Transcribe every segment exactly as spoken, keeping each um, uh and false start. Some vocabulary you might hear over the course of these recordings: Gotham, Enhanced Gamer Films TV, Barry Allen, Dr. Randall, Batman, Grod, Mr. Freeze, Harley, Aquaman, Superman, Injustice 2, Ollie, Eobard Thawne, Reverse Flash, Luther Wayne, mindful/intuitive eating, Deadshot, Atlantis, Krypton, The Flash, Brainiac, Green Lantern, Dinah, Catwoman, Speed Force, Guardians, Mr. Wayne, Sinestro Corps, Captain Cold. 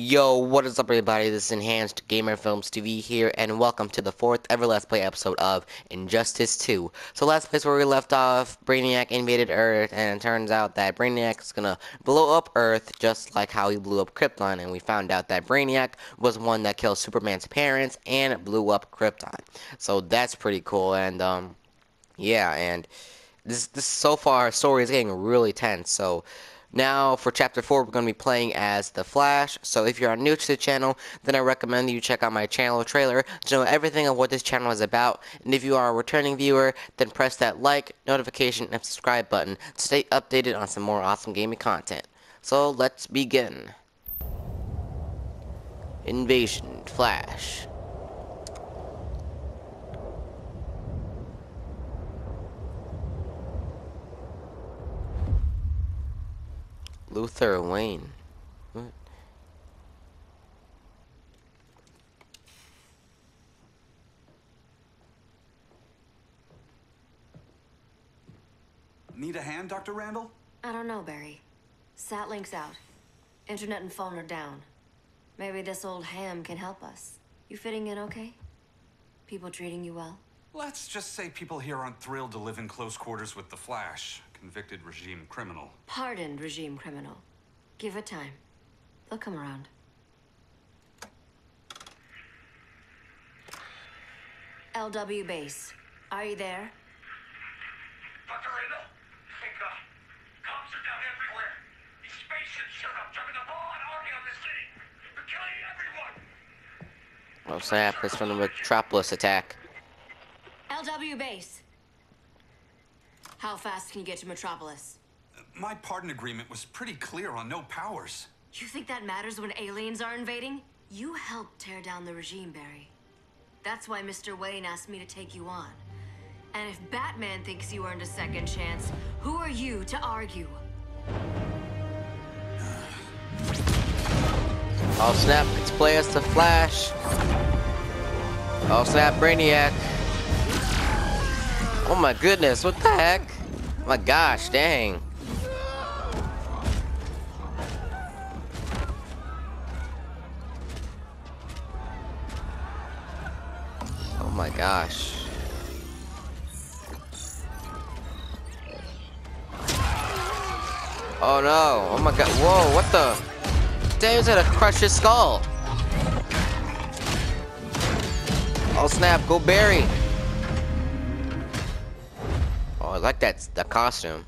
Yo, what is up everybody, this is Enhanced Gamer Films T V here, and welcome to the fourth ever Let's Play episode of Injustice two. So last place where we left off, Brainiac invaded Earth, and it turns out that Brainiac is gonna blow up Earth just like how he blew up Krypton, and we found out that Brainiac was one that killed Superman's parents and blew up Krypton. So that's pretty cool, and um, yeah, and this, this so far, story is getting really tense, so... Now, for Chapter four, we're going to be playing as The Flash, so if you're new to the channel, then I recommend you check out my channel trailer to know everything of what this channel is about, and if you are a returning viewer, then press that like, notification, and subscribe button to stay updated on some more awesome gaming content. So, let's begin. Invasion Flash. Luther Wayne. What? Need a hand, Doctor Randall? I don't know, Barry. Sat link's out. Internet and phone are down. Maybe this old ham can help us. You fitting in okay? People treating you well? Let's just say people here aren't thrilled to live in close quarters with the Flash. Convicted regime criminal. Pardoned regime criminal. Give it time. They'll come around. L W Base. Are you there? Doctor Randall, thank God. Cops are down everywhere. These spaceships showed up, dropping a whole army on this city. They're killing everyone. Well, snap, it's from the Metropolis attack. L W Base. How fast can you get to Metropolis? Uh, my pardon agreement was pretty clear on no powers. You think that matters when aliens are invading? You helped tear down the regime, Barry. That's why Mister Wayne asked me to take you on. And if Batman thinks you earned a second chance, who are you to argue? Oh snap, it's play as the Flash. Oh snap, Brainiac. Oh my goodness, what the heck? My gosh, dang. Oh my gosh. Oh no, oh my god, whoa, what the? Damn, he's gonna crush his skull. Oh snap, go Barry. Oh, I like that, that costume.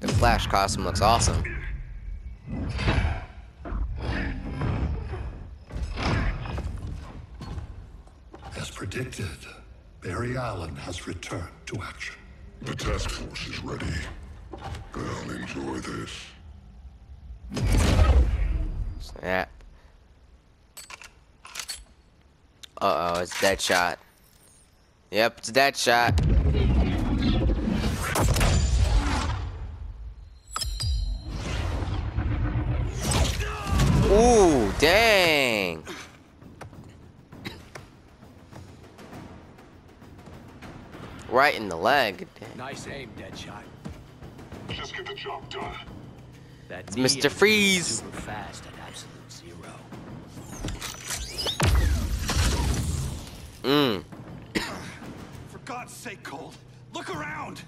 The Flash costume looks awesome. As predicted, Barry Allen has returned to action. The task force is ready. They'll enjoy this. Snap. Uh-oh, it's Deadshot. Yep, it's Deadshot. Ooh, dang. Right in the leg. Dang. Nice aim, Deadshot. Just get the job done. That's Mister Freeze. Super fast at absolute zero. Mm. For God's sake, Cold, look around.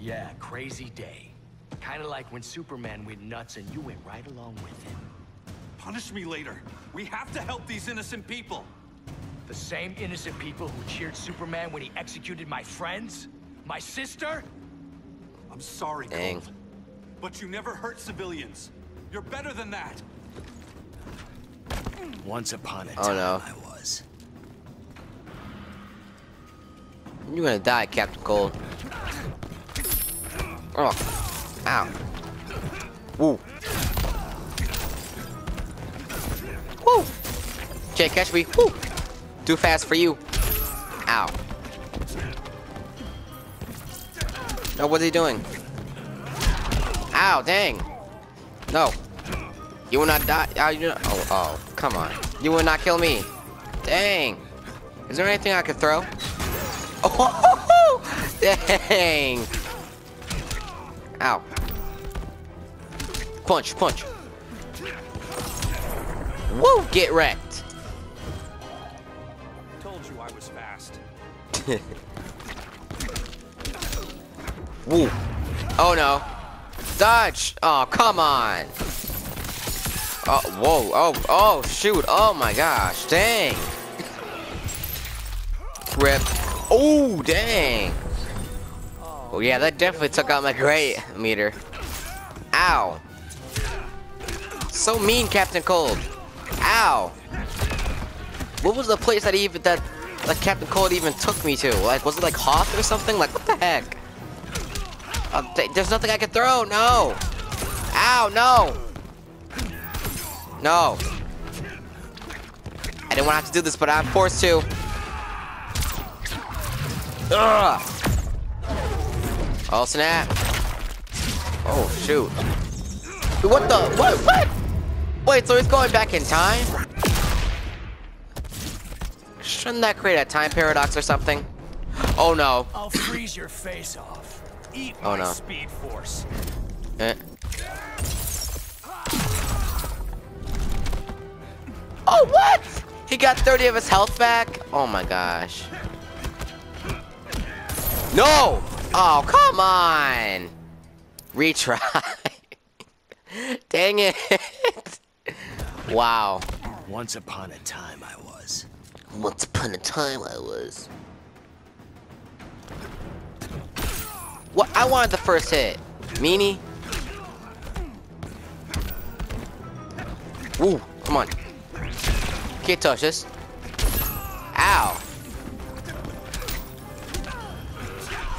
Yeah, crazy day. Kind of like when Superman went nuts and you went right along with him. Punish me later. We have to help these innocent people. The same innocent people who cheered Superman when he executed my friends? My sister? I'm sorry, Gold, but you never hurt civilians. You're better than that. Once upon a time, oh, no. I was. You're gonna die, Captain Cold. Oh. Ow. Ooh. Woo! Jay, catch me. Woo! Too fast for you. Ow. No, what's he doing? Ow, dang. No. You will not die. Oh, you not. Oh, oh, come on. You will not kill me. Dang. Is there anything I could throw? Oh, ho, ho, ho. Dang. Ow. Punch, punch. Woo! Get wrecked! Told you I was fast. Woo! Oh no! Dodge! Oh come on! Oh whoa! Oh oh shoot! Oh my gosh! Dang! Rip! Oh dang! Oh yeah, that definitely took out my great meter. Ow! So mean, Captain Cold. Ow! What was the place that even that like Captain Cold even took me to? Like, was it like Hoth or something? Like, what the heck? Uh, th there's nothing I can throw. No! Ow! No! No! I didn't want to have to do this, but I'm forced to. Ugh! Oh snap! Oh shoot! What the? What? What? Wait, so he's going back in time? Shouldn't that create a time paradox or something? Oh no! I'll freeze your face off. Eat oh my no! Speed Force. Eh. Oh what? He got thirty of his health back. Oh my gosh! No! Oh come on! Retry. Dang it! Wow. Once upon a time I was. Once upon a time I was. What? I wanted the first hit. Meanie. Woo! Come on. Can't touch this. Ow.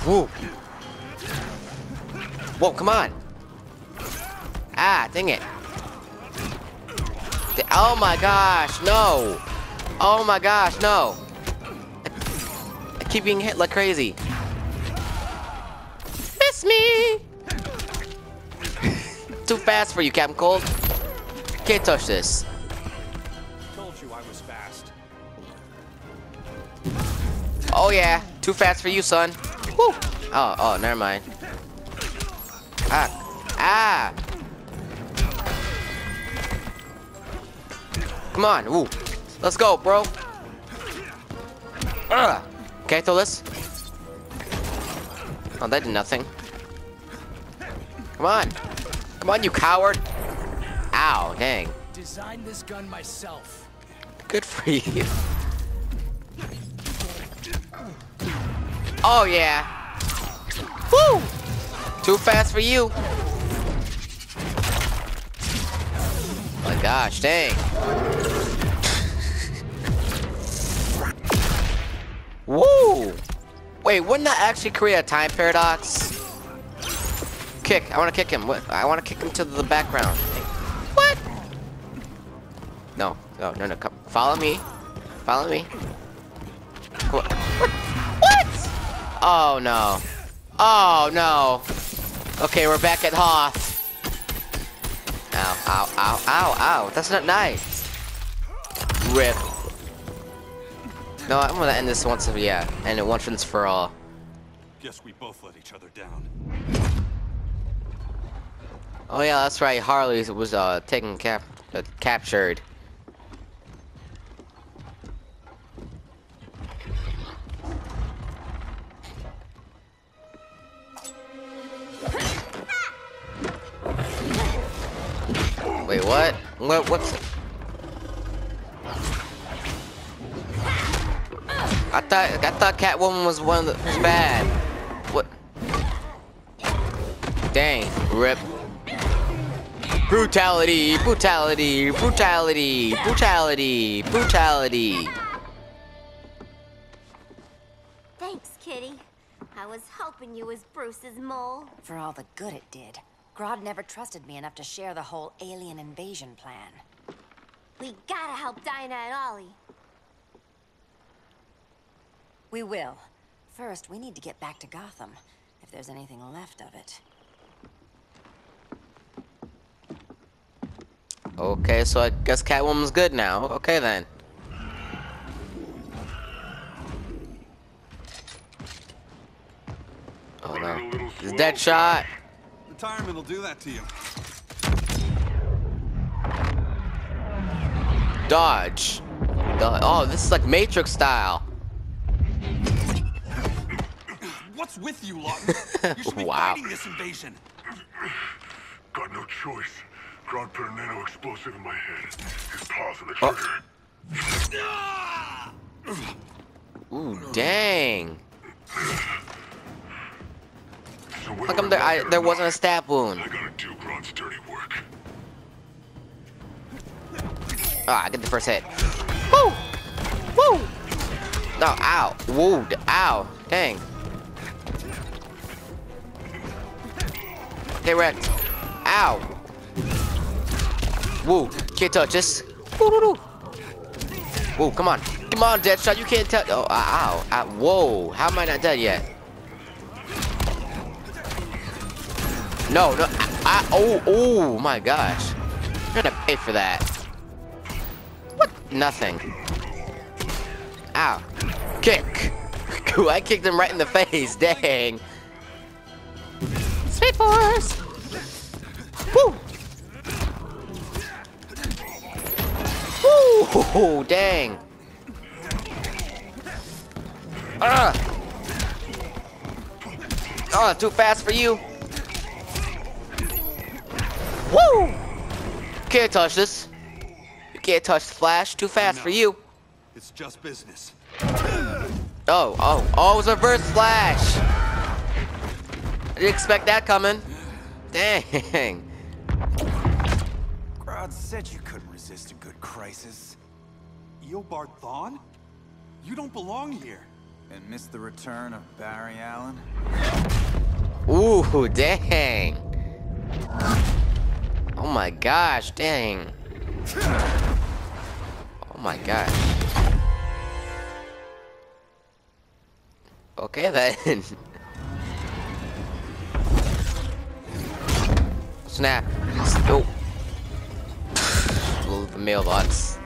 Woo. Whoa! Come on. Ah, dang it. Oh my gosh, no. Oh my gosh, no. I keep being hit like crazy. Miss me. Too fast for you, Captain Cold. Can't touch this. Told you I was fast. Oh yeah, too fast for you, son. Woo. Oh, oh, never mind. Ah, ah. Come on, ooh. Let's go, bro. Ugh. Can I throw this? Oh, that did nothing. Come on. Come on, you coward. Ow, dang. Designed this gun myself. Good for you. Oh, yeah. Woo! Too fast for you. Oh my gosh, dang. Woo! Wait, wouldn't that actually create a time paradox? Kick. I want to kick him. I want to kick him to the background. What? No. No, no, no. Come. Follow me. Follow me. Come on. What? Oh, no. Oh, no. Okay, we're back at Hoth. Ow, ow, ow, ow, ow. That's not nice. Rip. No, I'm gonna end this once, yeah. End it once for all. Guess we both let each other down. Oh yeah, that's right. Harley was uh, taken cap uh, captured. Wait, what? What? What's it? I thought I thought Catwoman was one of the was bad. What? Dang! Rip! Brutality! Brutality! Brutality! Brutality! Brutality! Thanks, Kitty. I was hoping you was Bruce's mole. For all the good it did. Grod never trusted me enough to share the whole alien invasion plan. We gotta help Dinah and Ollie. We will. First, we need to get back to Gotham, if there's anything left of it. Okay, so I guess Catwoman's good now. Okay then. Oh no. It's Deadshot. Retirement will do that to you. Dodge. Dodge. Oh, this is like Matrix style. What's with you, Lawton? You should be wow. fighting this invasion. Got no choice. Grod put a nano explosive in my head. His paws on the trigger. Oh. Ooh, dang. So how come there, I, there wasn't a stab wound? I gotta do Grod's dirty work. Ah, I get the first hit. Woo! Woo! No, ow. Woo, ow. Dang. Okay, Rex. Ow. Woo, can't touch this. Woo, woo, woo. Woo, come on. Come on, Deadshot, you can't touch. Oh, ow, ow. Whoa, how am I not dead yet? No, no. I, I, oh, oh, my gosh. You're gonna pay for that. What? Nothing. Ow. Kick. I kicked him right in the face. Dang. Speed Force. Woo. Woo! Dang! Ah! Oh, too fast for you! Woo! Can't touch this. You can't touch the Flash. Too fast no. for you. It's just business. Oh, oh, oh! It was Reverse Flash. I didn't expect that coming. Dang! Grod said you couldn't resist a good crisis. Eobard Thawne? You don't belong here. And miss the return of Barry Allen? Ooh, dang. Oh my gosh, dang. Oh my gosh. Okay then. Snap. Oh. The mailbox.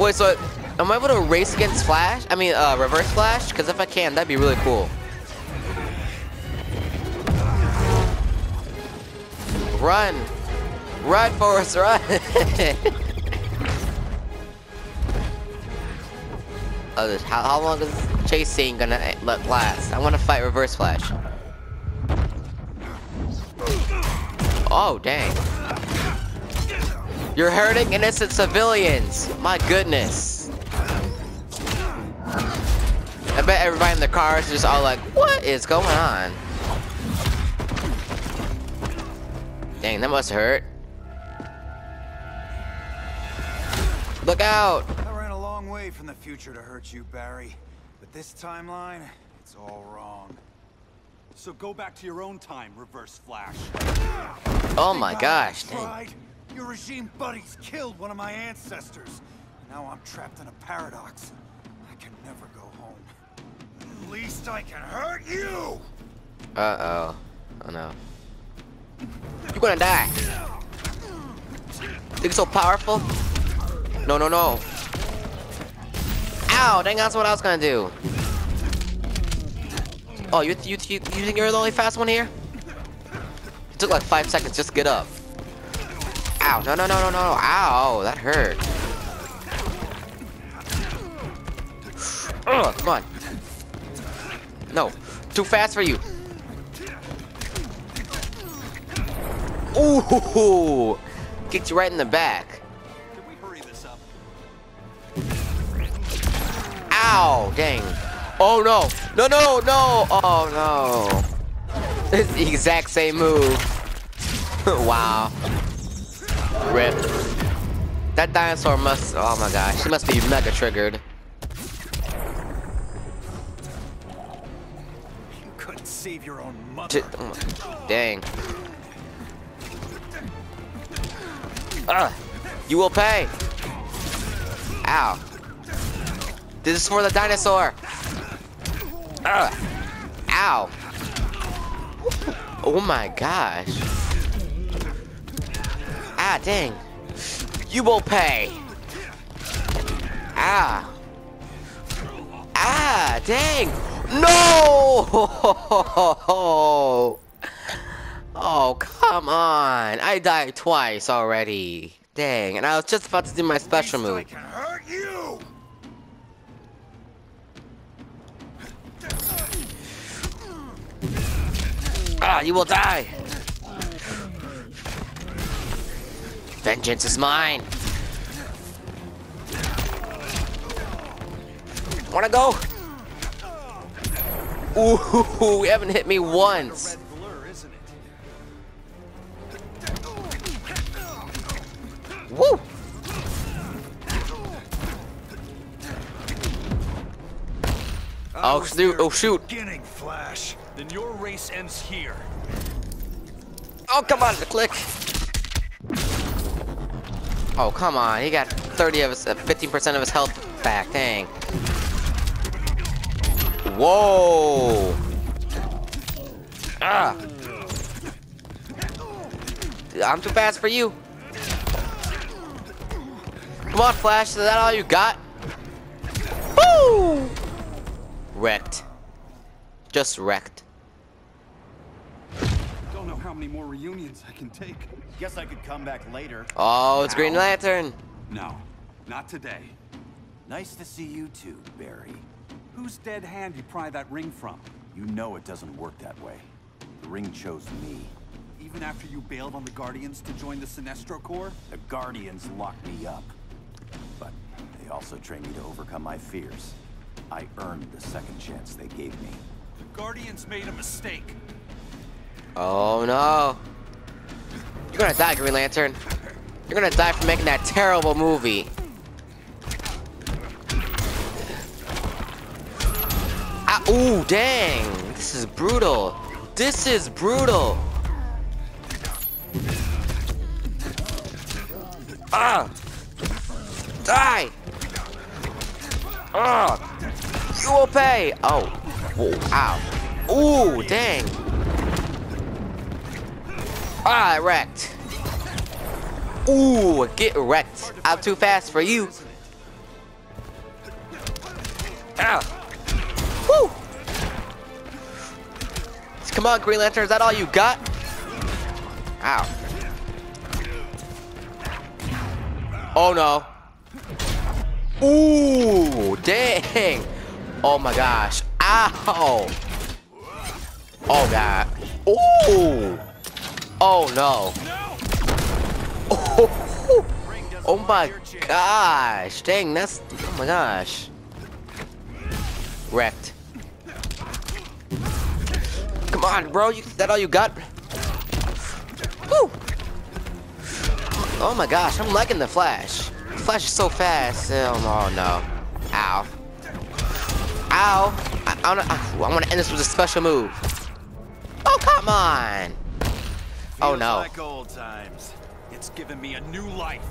Wait, so am I able to race against Flash? I mean, uh, Reverse Flash? Because if I can, that'd be really cool. Run! Run, Forrest, run! Oh, this, how, how long is this chase scene gonna last? I want to fight Reverse Flash. Oh, dang. You're hurting innocent civilians. My goodness. I bet everybody in the car is just all like, what is going on? Dang, that must hurt. Look out. I ran a long way from the future to hurt you, Barry. But this timeline, it's all wrong. So go back to your own time, Reverse Flash. Oh my gosh, dang. Your regime buddies killed one of my ancestors. Now I'm trapped in a paradox. I can never go home. At least I can hurt you! Uh-oh. Oh no. You're gonna die. Think it's so powerful? No, no, no. Ow! Dang, that's what I was gonna do. Oh, you, you, you, you think you're the only fast one here? It took like five seconds just to get up. Ow, no, no, no, no, no, ow, that hurt. Ugh, come on. No, too fast for you. Ooh, kicked you right in the back. Can we hurry this up? Ow, dang. Oh, no, no, no, no, oh, no. It's the exact same move. Wow. Rip. That dinosaur must, oh my gosh, she must be mega triggered. You couldn't save your own mother. Oh, dang. Ugh. You will pay. Ow. This is for the dinosaur. Ugh. Ow. Oh my gosh. Ah, dang. You will pay. Ah. Ah, dang. No! Oh, come on. I died twice already. Dang, and I was just about to do my special move. I can hurt you. Ah, you will die. Vengeance is mine. Wanna go? Ooh, you haven't hit me once. Woo! Oh shoot! Oh shoot! Flash. Then your race ends here. Oh come on, the click! Oh come on, he got thirty of his, fifteen percent of his health back. Dang! Whoa! Ah! I'm too fast for you. Come on, Flash. Is that all you got? Woo! Wrecked. Just wrecked. Don't know how many more reunions I can take. Guess I could come back later. Oh, it's now. Green Lantern. No, not today. Nice to see you too, Barry. Whose dead hand you pry that ring from? You know it doesn't work that way. The ring chose me. Even after you bailed on the Guardians to join the Sinestro Corps? The Guardians locked me up. But they also trained me to overcome my fears. I earned the second chance they gave me. The Guardians made a mistake. Oh no. You're gonna die, Green Lantern. You're gonna die for making that terrible movie. Ah, ooh, dang. This is brutal. This is brutal. Ah! Die! Ah! You will pay! Oh. Whoa. Ow. Ooh, dang. Ah, wrecked. Ooh, get wrecked. I'm too fast for you. Ah. Woo! Come on, Green Lantern, is that all you got? Ow. Oh no. Ooh, dang. Oh my gosh. Ow. Oh god. Ooh. Oh no. Oh, oh my gosh. Dang, that's, oh my gosh. Wrecked. Come on, bro. You, that all you got? Woo. Oh my gosh, I'm liking the Flash. The Flash is so fast. Oh no. Ow. Ow. I, I, I, I want to end this with a special move. Oh, come on. Oh no. Feels like old times. It's given me a new life.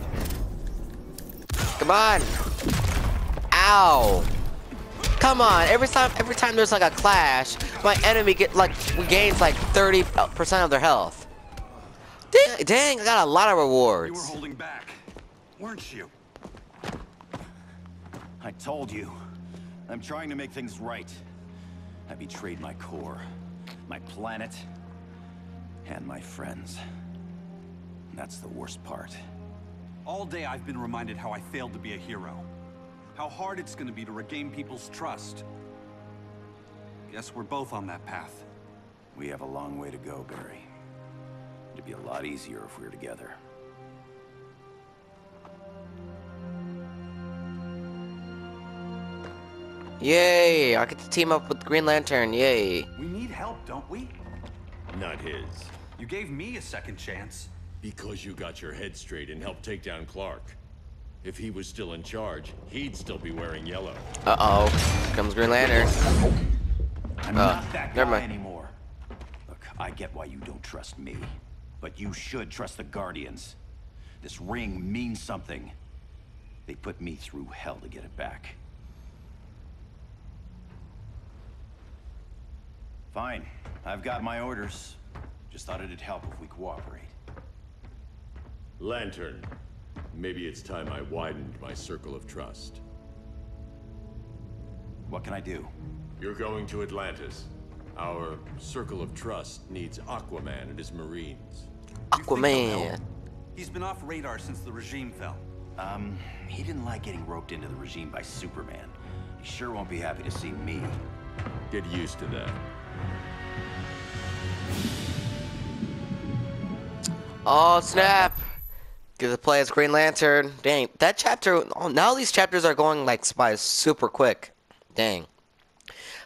Come on. Ow. Come on. Every time every time there's like a clash, my enemy get like gains like thirty percent of their health. Dang, dang, I got a lot of rewards. You were holding back, weren't you? I told you. I'm trying to make things right. I betrayed my core, my planet, and my friends. That's the worst part. All day I've been reminded how I failed to be a hero. How hard it's going to be to regain people's trust. Guess we're both on that path. We have a long way to go, Barry. It'd be a lot easier if we were together. Yay! I get to team up with Green Lantern. Yay! We need help, don't we? Not his. You gave me a second chance. Because you got your head straight and helped take down Clark. If he was still in charge, he'd still be wearing yellow. Uh oh! Here comes Green Lantern. I'm uh, not that guy anymore. Look, I get why you don't trust me. But you should trust the Guardians. This ring means something. They put me through hell to get it back. Fine. I've got my orders. Just thought it'd help if we cooperate. Lantern. Maybe it's time I widened my circle of trust. What can I do? You're going to Atlantis. Our circle of trust needs Aquaman and his Marines. Aquaman. He's been off radar since the regime fell. Um, he didn't like getting roped into the regime by Superman. He sure won't be happy to see me. Get used to that. Oh, snap! Get to play as Green Lantern. Dang, that chapter... Oh, now these chapters are going, like, spies super quick. Dang.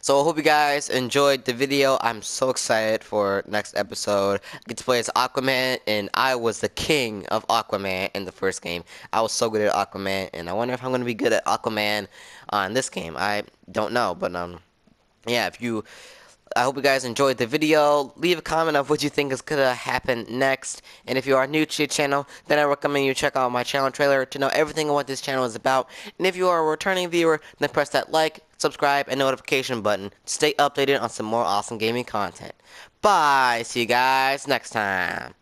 So I hope you guys enjoyed the video. I'm so excited for next episode. I get to play as Aquaman, and I was the king of Aquaman in the first game. I was so good at Aquaman, and I wonder if I'm going to be good at Aquaman on this game. I don't know, but um, yeah, if you... I hope you guys enjoyed the video. Leave a comment of what you think is going to happen next. And if you are new to the channel, then I recommend you check out my channel trailer to know everything on what this channel is about. And if you are a returning viewer, then press that like, subscribe, and notification button to stay updated on some more awesome gaming content. Bye. See you guys next time.